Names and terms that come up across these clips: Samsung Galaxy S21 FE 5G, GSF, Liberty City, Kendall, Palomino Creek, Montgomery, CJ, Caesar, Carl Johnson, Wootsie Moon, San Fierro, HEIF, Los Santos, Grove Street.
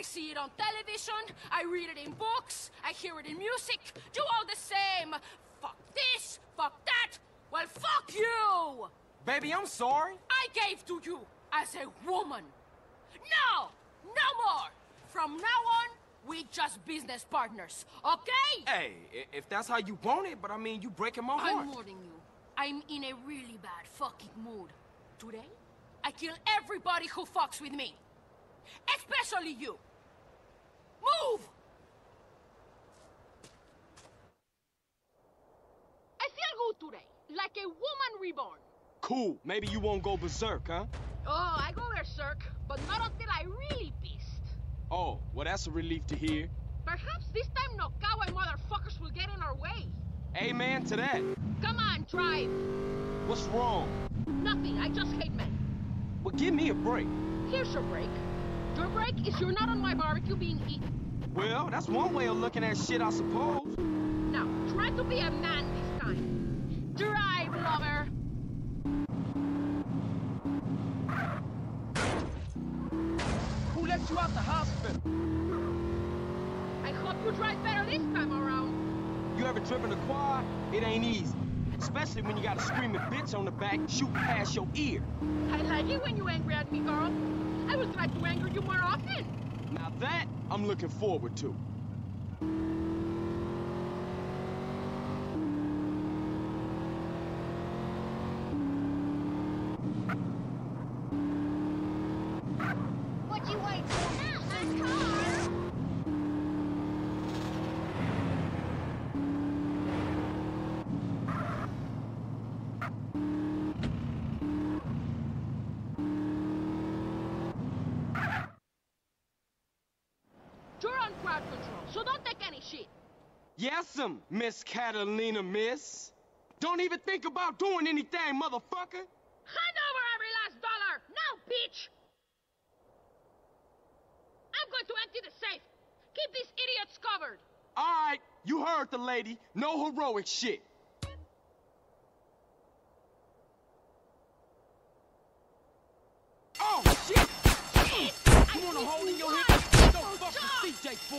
I see it on television, I read it in books, I hear it in music, do all the same. Fuck this, fuck that, well, fuck you! Baby, I'm sorry. I gave to you as a woman. No, no more. From now on, we just business partners, okay? Hey, if that's how you want it, but I mean, you breaking my heart. I'm warning you. I'm in a really bad fucking mood. Today, I kill everybody who fucks with me. Especially you. Move! I feel good today, like a woman reborn. Cool. Maybe you won't go berserk, huh? Oh, I go berserk, but not until I really pissed. Oh, well that's a relief to hear. Perhaps this time no cowboy motherfuckers will get in our way. Amen to that. Come on, drive. What's wrong? Nothing, I just hate men. Well, give me a break. Here's your break. Your break is you're not on my barbecue being eaten. Well, that's one way of looking at shit, I suppose. Now, try to be a man this time. Drive, lover. Who let you out the hospital? I hope you drive better this time around. You ever trip in the quad? It ain't easy. Especially when you got a screaming bitch on the back shooting past your ear. I like it when you angry at me, Carl. I will try to anger you more often. Now that, I'm looking forward to. What you wait for now, man, Carl? So don't take any shit. Yes'm, Miss Catalina, miss. Don't even think about doing anything, motherfucker. Hand over every last dollar, now, bitch. I'm going to empty the safe. Keep these idiots covered. All right, you heard the lady. No heroic shit. Oh, shit. Shit. You want a hole in your head? DJ, fool.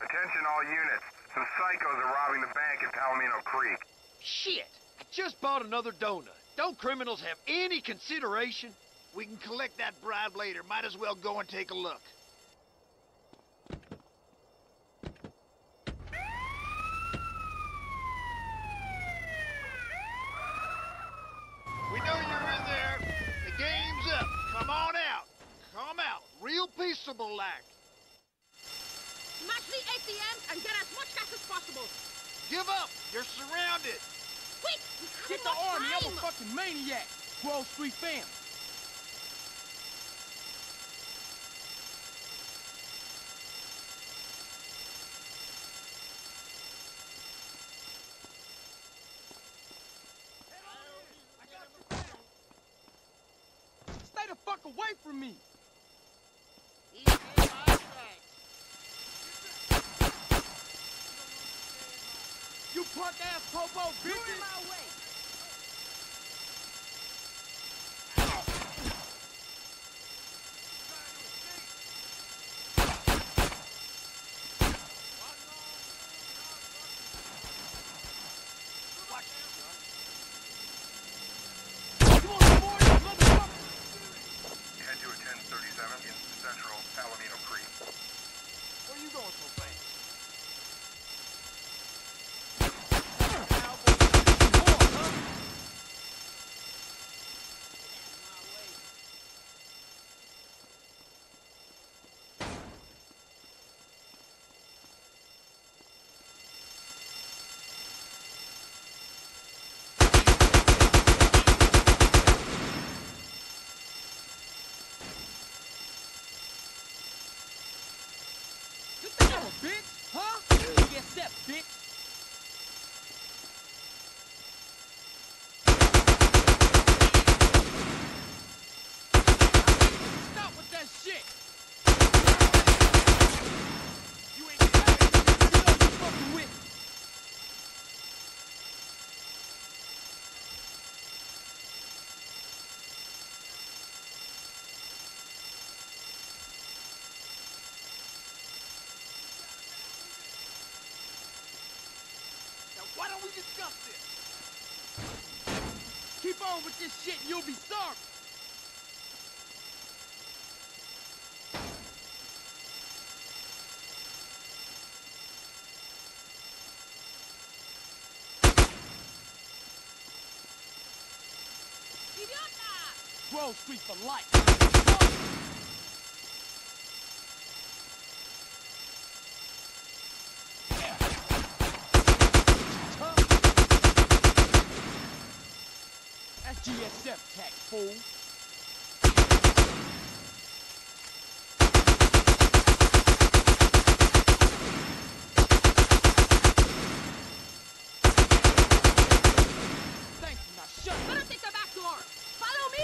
Attention all units. Some psychos are robbing the bank in Palomino Creek. Shit! I just bought another donut. Don't criminals have any consideration? We can collect that bribe later. Might as well go and take a look. We know you're in there. The game's up. Come on out. Come out. Real peaceable like. Smash the ATMs and get as much cash as possible. Give up. You're surrounded. Quick. Get the army. I'm a fucking maniac. Grove Street fam. Stay the fuck away from me. You punk ass popo bitch! You're in my way! Bitch, huh? Get set, bitch. Stop with that shit. You ain't got it. You know you fucking with me. We discussed this. Keep on with this shit and you'll be sorry. Grove Street for life. GSF tax, fool. Thanks for not shutting up. Why don't they go back to our... Follow me!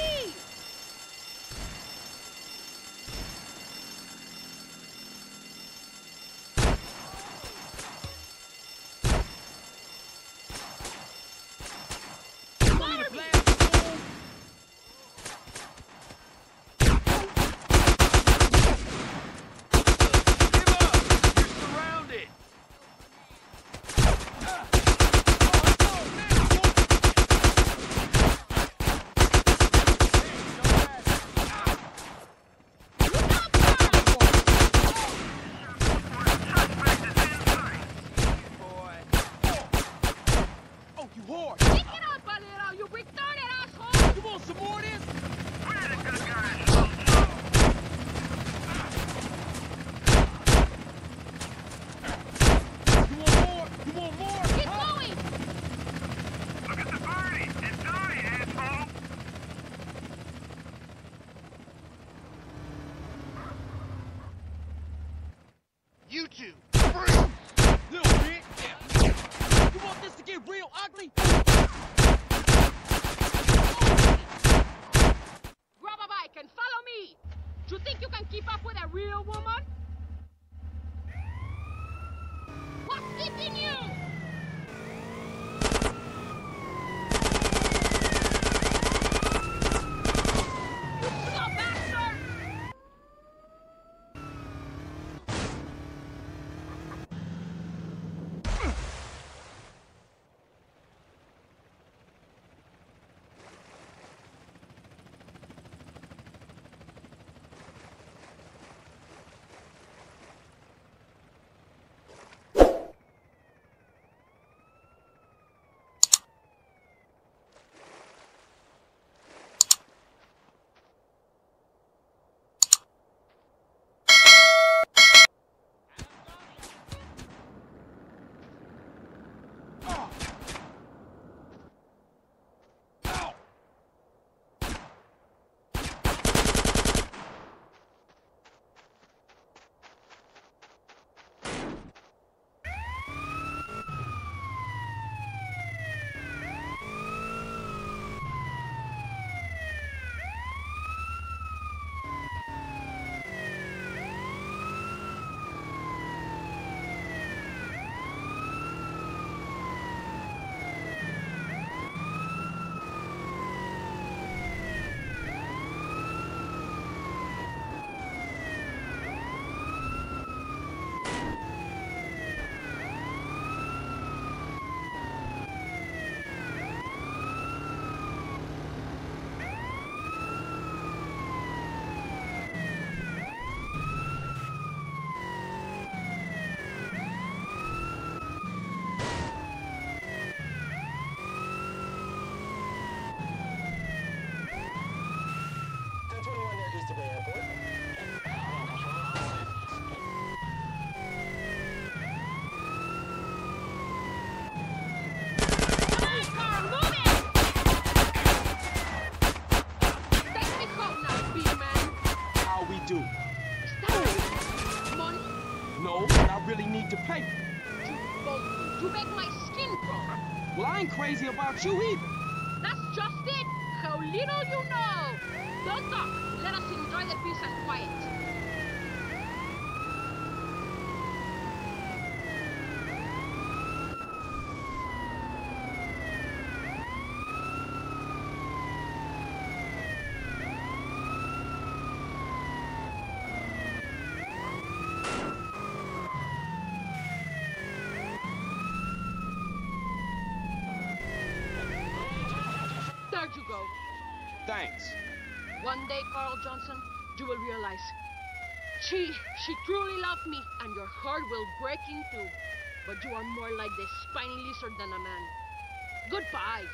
Crazy about you either. That's just it. How little you know. Don't talk. Let us enjoy the peace and quiet. things. One day, Carl Johnson, you will realize. She truly loved me, and your heart will break in two. But you are more like the spiny lizard than a man. Goodbye.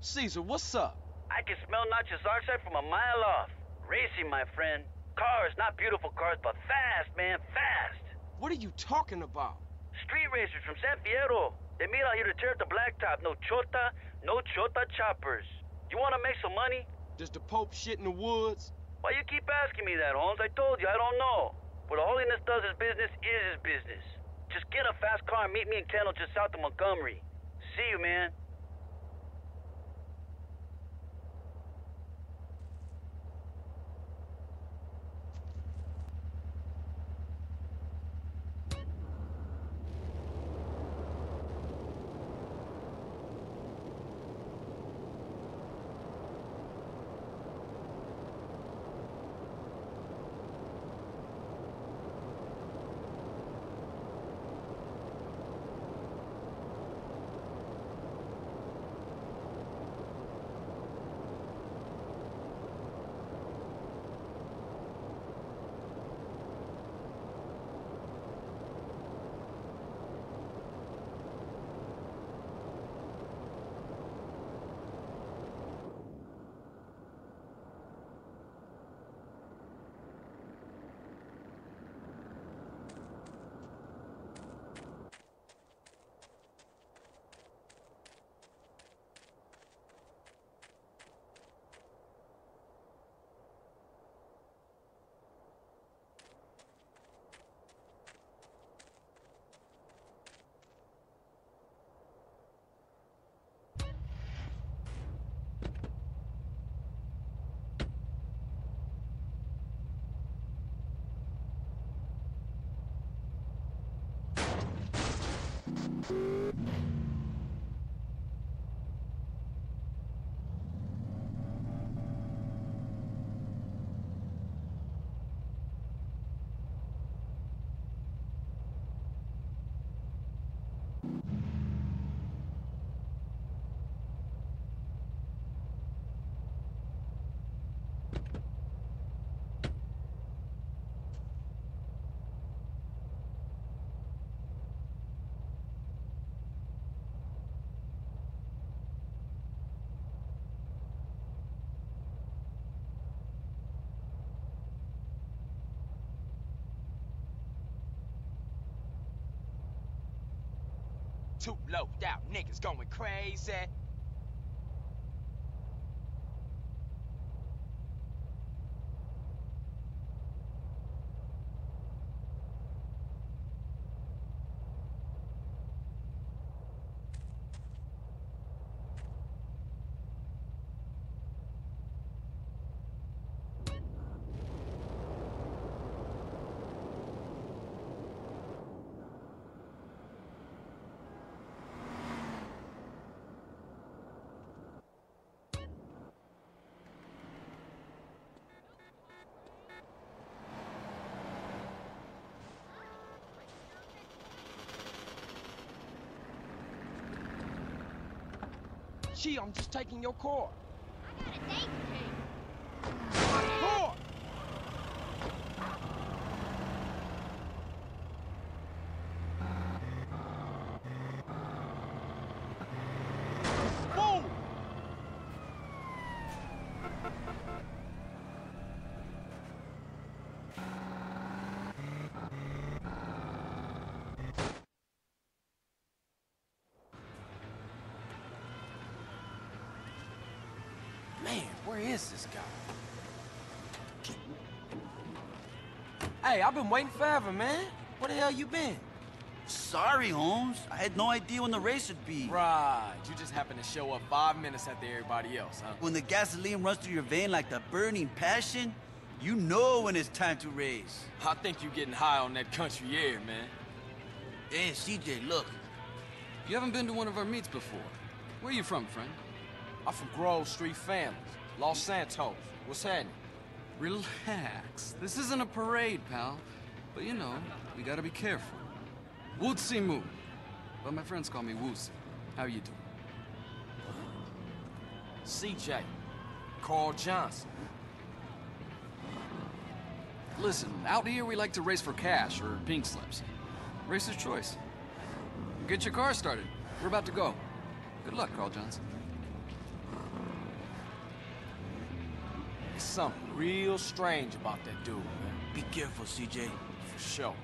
Caesar, what's up? I can smell nitrous oxide from a mile off. Racing, my friend. Cars, not beautiful cars, but fast, man, fast. What are you talking about? Street racers from San Fierro. They meet out here to tear up the blacktop. No chota choppers. You want to make some money? Does the Pope shit in the woods? Why you keep asking me that, Holmes? I told you, I don't know. What Holiness does his business is his business. Just get a fast car and meet me in Kendall just south of Montgomery. See you, man. Too loped out niggas going crazy. Gee, I'm just taking your car. I got a date to take. My car! Whoa! Where is this guy? Hey, I've been waiting forever, man. Where the hell you been? Sorry, Holmes. I had no idea when the race would be. Right. You just happened to show up 5 minutes after everybody else, huh? When the gasoline runs through your vein like the burning passion, you know when it's time to race. I think you're getting high on that country air, man. Hey, CJ, look. You haven't been to one of our meets before. Where you from, friend? I'm from Grove Street Families, Los Santos. What's happening? Relax. This isn't a parade, pal. But you know, we gotta be careful. Wootsie Moon. But my friends call me Wootsie. How you doing? CJ. Carl Johnson. Listen, out here we like to race for cash or pink slips. Racer's choice. Get your car started. We're about to go. Good luck, Carl Johnson. There's something real strange about that dude, man. Be careful, CJ. For sure.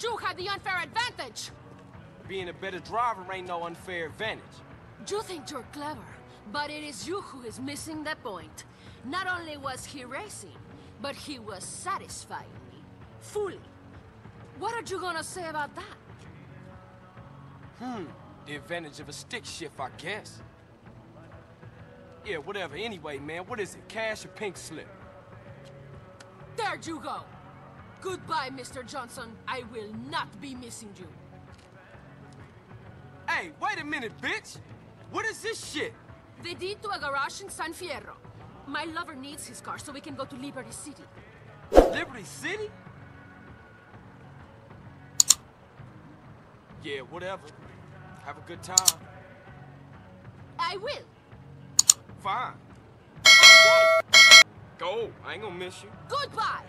You had the unfair advantage. Being a better driver ain't no unfair advantage. You think you're clever, but it is you who is missing the point. Not only was he racing, but he was satisfying me. Fully. What are you gonna say about that? The advantage of a stick shift, I guess. Yeah, whatever. Anyway, man, what is it? Cash or pink slip? There you go. Goodbye, Mr. Johnson. I will not be missing you. Hey, wait a minute, bitch! What is this shit? They did to a garage in San Fierro. My lover needs his car so we can go to Liberty City. Liberty City? Yeah, whatever. Have a good time. I will. Fine. Okay. Go. I ain't gonna miss you. Goodbye.